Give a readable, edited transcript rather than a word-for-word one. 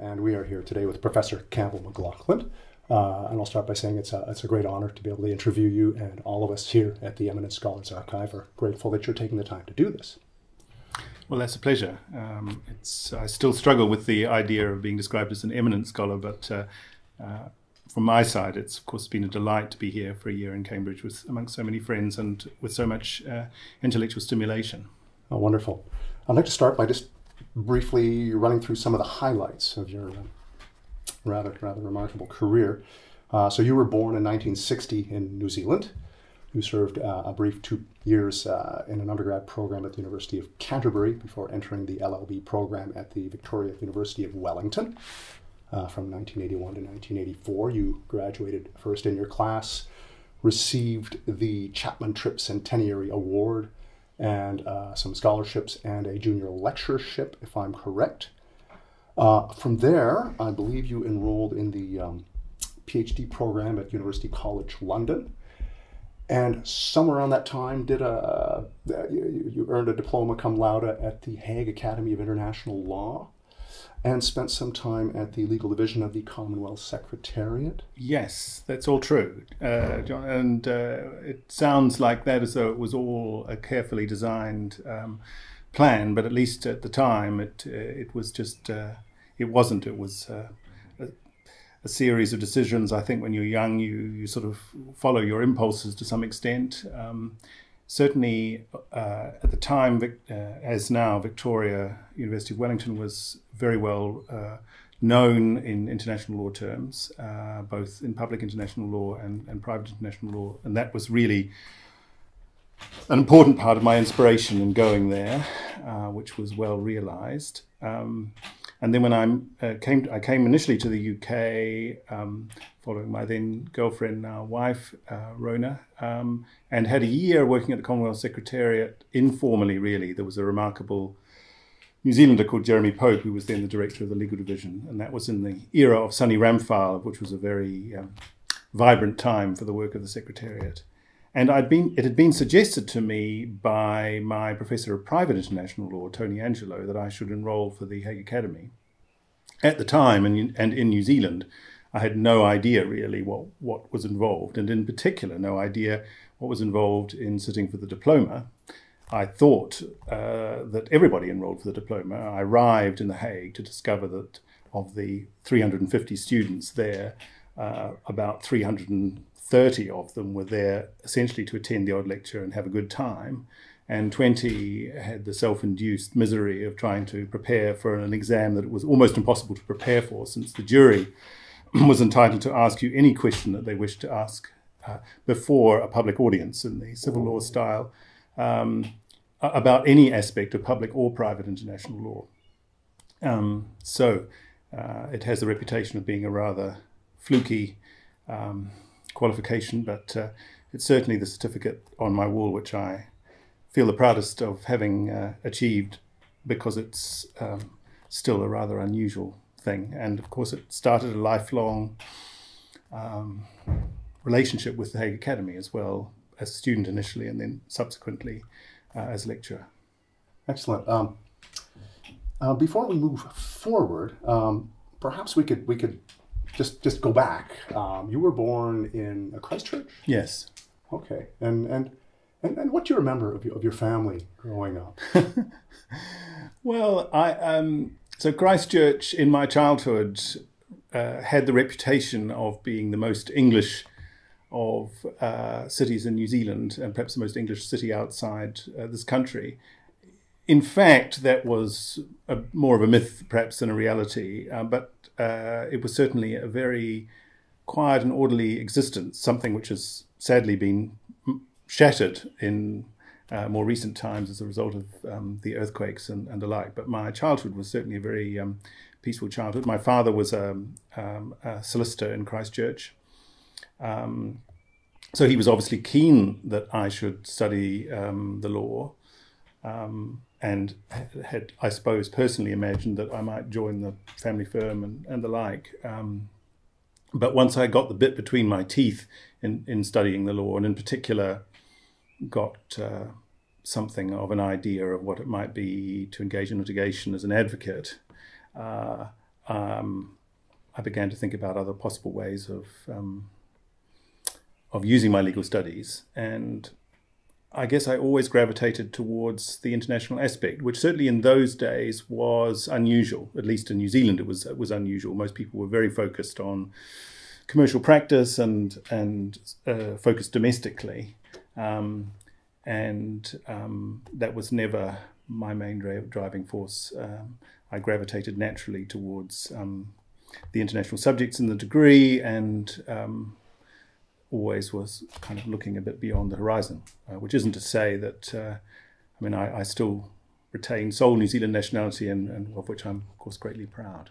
And we are here today with Professor Campbell McLachlan. And I'll start by saying it's a great honor to be able to interview you, and all of us here at the Eminent Scholars Archive are grateful that you're taking the time to do this. Well, that's a pleasure. I still struggle with the idea of being described as an eminent scholar, but from my side, it's of course been a delight to be here for a year in Cambridge with amongst so many friends and with so much intellectual stimulation. Oh, wonderful. I'd like to start by just briefly running through some of the highlights of your rather remarkable career. So you were born in 1960 in New Zealand. You served a brief 2 years in an undergrad program at the University of Canterbury before entering the LLB program at the Victoria University of Wellington. From 1981 to 1984, you graduated first in your class, received the Chapman Tripp Centenary Award and some scholarships and a junior lectureship, if I'm correct. From there, I believe you enrolled in the PhD program at University College London. And somewhere around that time, you earned a diploma cum laude at the Hague Academy of International Law, and spent some time at the legal division of the Commonwealth Secretariat. Yes, that's all true, John. And it sounds like that as though it was all a carefully designed plan, but at least at the time, it was just it wasn't. It was. A series of decisions. I think when you're young, you sort of follow your impulses to some extent. Certainly at the time, as now, Victoria University of Wellington was very well known in international law terms, both in public international law and private international law. And that was really an important part of my inspiration in going there, which was well realized. And then when I came initially to the UK, following my then girlfriend, now wife, Rona, and had a year working at the Commonwealth Secretariat informally, really. There was a remarkable New Zealander called Jeremy Pope, who was then the director of the legal division. And that was in the era of Sonny Ramphal, which was a very vibrant time for the work of the Secretariat. And it had been suggested to me by my professor of private international law, Tony Angelo, that I should enroll for the Hague Academy. At the time, and in New Zealand, I had no idea really what was involved, and in particular, no idea what was involved in sitting for the diploma. I thought that everybody enrolled for the diploma. I arrived in The Hague to discover that of the 350 students there, about 330 of them were there essentially to attend the odd lecture and have a good time, and 20 had the self-induced misery of trying to prepare for an exam that it was almost impossible to prepare for, since the jury was entitled to ask you any question that they wished to ask before a public audience in the civil law style about any aspect of public or private international law. So it has the reputation of being a rather fluky qualification, but it's certainly the certificate on my wall which I feel the proudest of having achieved, because it's still a rather unusual thing. And of course it started a lifelong relationship with the Hague Academy as well, as a student initially and then subsequently as a lecturer. Excellent. Before we move forward, perhaps we could just go back. You were born in Christchurch? Yes. Okay. And what do you remember of your family growing up? Well, so Christchurch in my childhood had the reputation of being the most English of cities in New Zealand, and perhaps the most English city outside this country. In fact, that was more of a myth perhaps than a reality, but it was certainly a very quiet and orderly existence, something which has sadly been shattered in more recent times as a result of the earthquakes and the like. But my childhood was certainly a very peaceful childhood. My father was a solicitor in Christchurch. So he was obviously keen that I should study the law. And had, I suppose, personally imagined that I might join the family firm and the like. But once I got the bit between my teeth in studying the law, and in particular got something of an idea of what it might be to engage in litigation as an advocate, I began to think about other possible ways of using my legal studies. And I guess I always gravitated towards the international aspect, which certainly in those days was unusual. At least in New Zealand, it was unusual. Most people were very focused on commercial practice and focused domestically. That was never my main driving force. I gravitated naturally towards the international subjects in the degree, and always was kind of looking a bit beyond the horizon, which isn't to say that, I mean, I still retain sole New Zealand nationality, and of which I'm, of course, greatly proud.